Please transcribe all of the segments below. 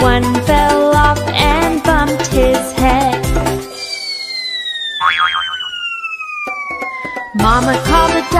One fell off and bumped his head. Mama called the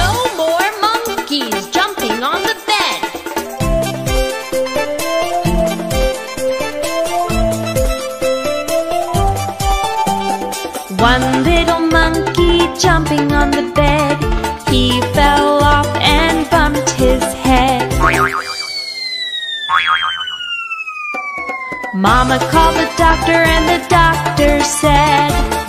"No more monkeys jumping on the bed." One little monkey jumping on the bed. He fell off and bumped his head. Mama called the doctor and the doctor said,